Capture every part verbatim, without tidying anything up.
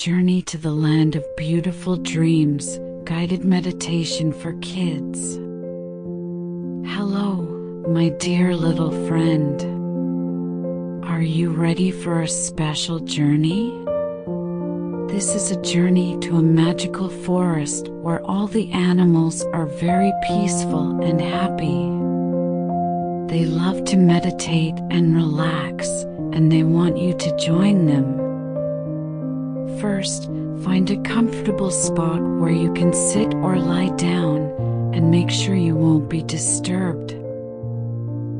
Journey to the Land of Beautiful Dreams, guided meditation for kids. Hello, my dear little friend. Are you ready for a special journey? This is a journey to a magical forest where all the animals are very peaceful and happy. They love to meditate and relax, and they want you to join them. First, find a comfortable spot where you can sit or lie down, and make sure you won't be disturbed.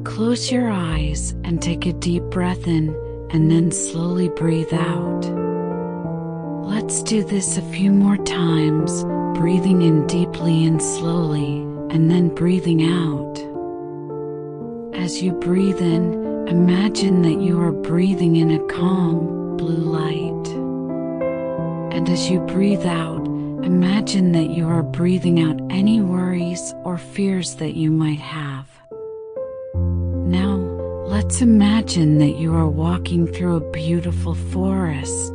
Close your eyes and take a deep breath in, and then slowly breathe out. Let's do this a few more times, breathing in deeply and slowly, and then breathing out. As you breathe in, imagine that you are breathing in a calm, blue light. And as you breathe out, imagine that you are breathing out any worries or fears that you might have. Now, let's imagine that you are walking through a beautiful forest.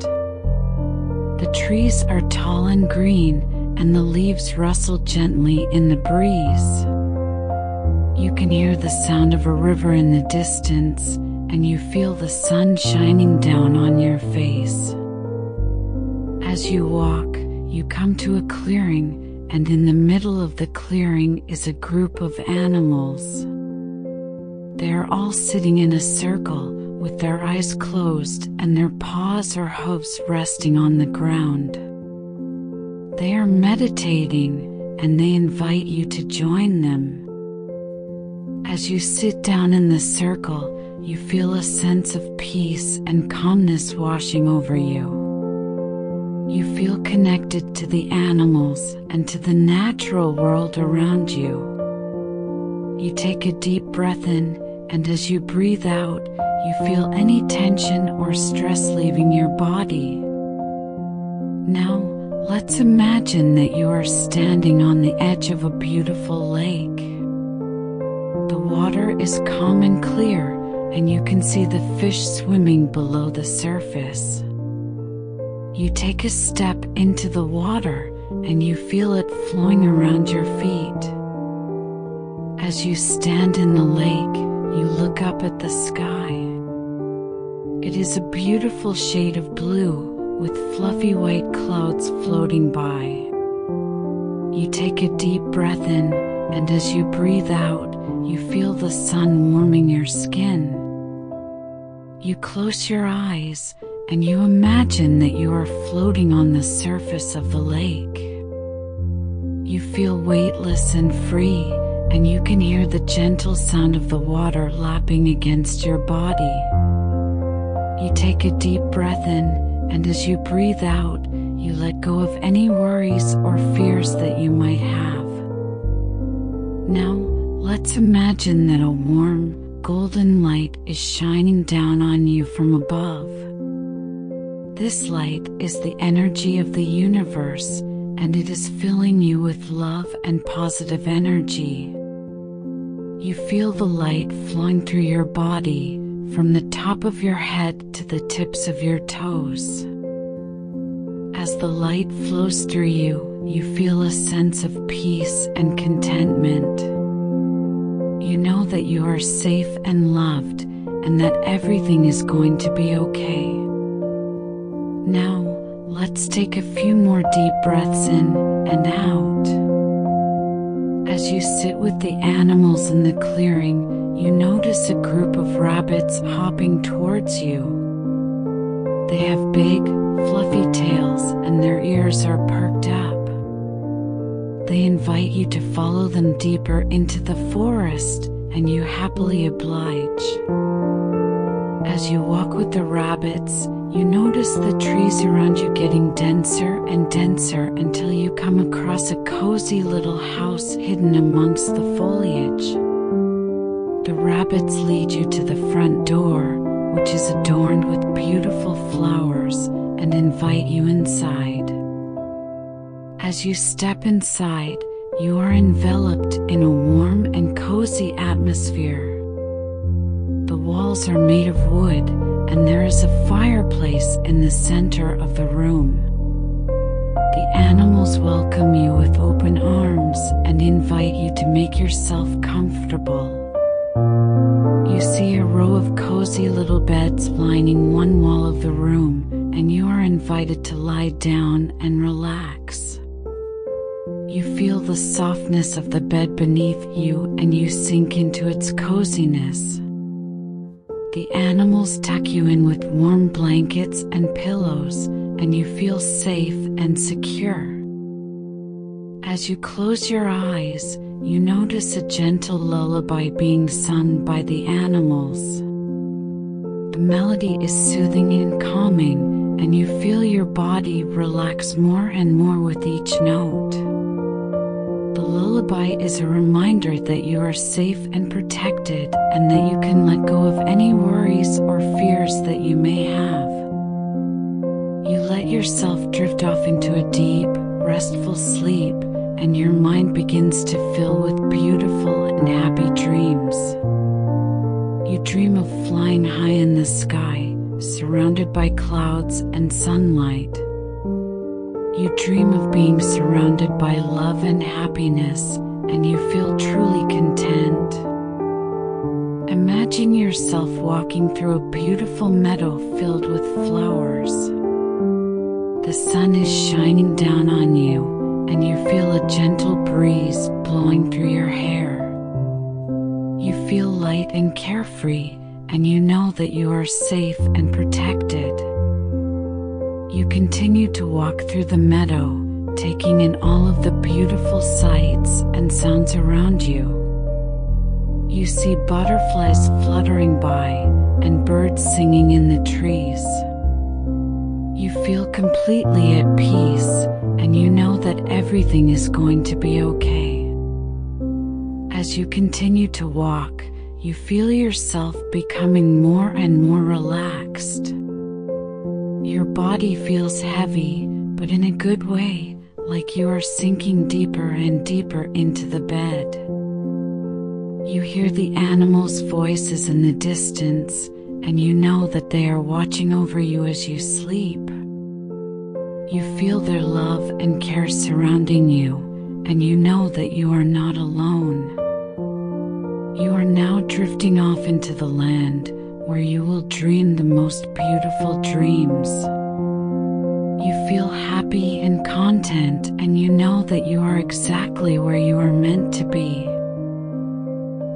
The trees are tall and green, and the leaves rustle gently in the breeze. You can hear the sound of a river in the distance, and you feel the sun shining down on your face. As you walk, you come to a clearing, and in the middle of the clearing is a group of animals. They are all sitting in a circle, with their eyes closed and their paws or hooves resting on the ground. They are meditating, and they invite you to join them. As you sit down in the circle, you feel a sense of peace and calmness washing over you. You feel connected to the animals and to the natural world around you. You take a deep breath in, and as you breathe out, you feel any tension or stress leaving your body. Now, let's imagine that you are standing on the edge of a beautiful lake. The water is calm and clear, and you can see the fish swimming below the surface. You take a step into the water, and you feel it flowing around your feet. As you stand in the lake, you look up at the sky. It is a beautiful shade of blue, with fluffy white clouds floating by. You take a deep breath in, and as you breathe out, you feel the sun warming your skin. You close your eyes, and you imagine that you are floating on the surface of the lake. You feel weightless and free, and you can hear the gentle sound of the water lapping against your body. You take a deep breath in, and as you breathe out, you let go of any worries or fears that you might have. Now, let's imagine that a warm, golden light is shining down on you from above. This light is the energy of the universe, and it is filling you with love and positive energy. You feel the light flowing through your body, from the top of your head to the tips of your toes. As the light flows through you, you feel a sense of peace and contentment. You know that you are safe and loved, and that everything is going to be okay. Now, let's take a few more deep breaths in and out. As you sit with the animals in the clearing, you notice a group of rabbits hopping towards you. They have big, fluffy tails, and their ears are perked up. They invite you to follow them deeper into the forest, and you happily oblige. As you walk with the rabbits, you notice the trees around you getting denser and denser until you come across a cozy little house hidden amongst the foliage. The rabbits lead you to the front door, which is adorned with beautiful flowers, and invite you inside. As you step inside, you are enveloped in a warm and cozy atmosphere. The walls are made of wood, and there is a fireplace in the center of the room. The animals welcome you with open arms and invite you to make yourself comfortable. You see a row of cozy little beds lining one wall of the room, and you are invited to lie down and relax. You feel the softness of the bed beneath you and you sink into its coziness. The animals tuck you in with warm blankets and pillows, and you feel safe and secure. As you close your eyes, you notice a gentle lullaby being sung by the animals. The melody is soothing and calming, and you feel your body relax more and more with each note. The lullaby is a reminder that you are safe and protected, and that you can let go of any worries or fears that you may have. You let yourself drift off into a deep, restful sleep, and your mind begins to fill with beautiful and happy dreams. You dream of flying high in the sky, surrounded by clouds and sunlight. You dream of being surrounded by love and happiness, and you feel truly content. Imagine yourself walking through a beautiful meadow filled with flowers. The sun is shining down on you, and you feel a gentle breeze blowing through your hair. You feel light and carefree, and you know that you are safe and protected. You continue to walk through the meadow, taking in all of the beautiful sights and sounds around you. You see butterflies fluttering by and birds singing in the trees. You feel completely at peace, and you know that everything is going to be okay. As you continue to walk, you feel yourself becoming more and more relaxed. Your body feels heavy, but in a good way, like you are sinking deeper and deeper into the bed. You hear the animals' voices in the distance, and you know that they are watching over you as you sleep. You feel their love and care surrounding you, and you know that you are not alone. You are now drifting off into the land, where you will dream the most beautiful dreams. You feel happy and content, and you know that you are exactly where you are meant to be.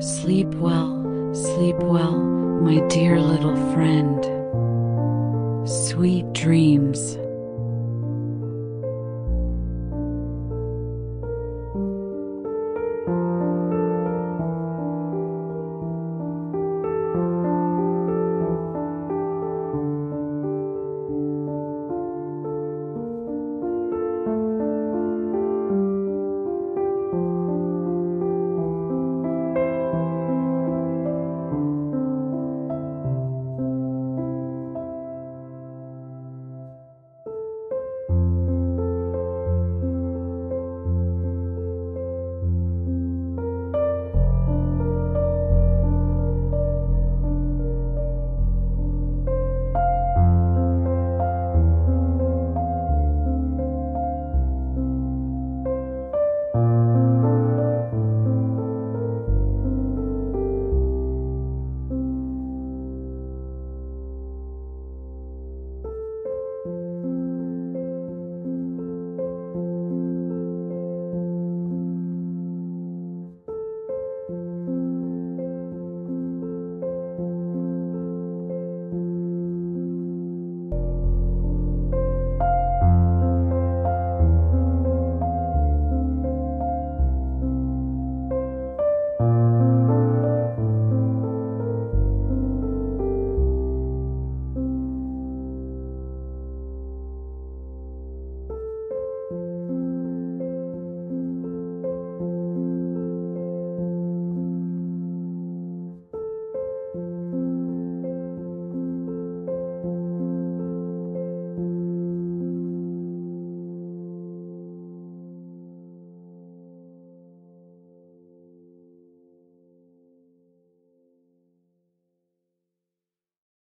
Sleep well, sleep well, my dear little friend. Sweet dreams.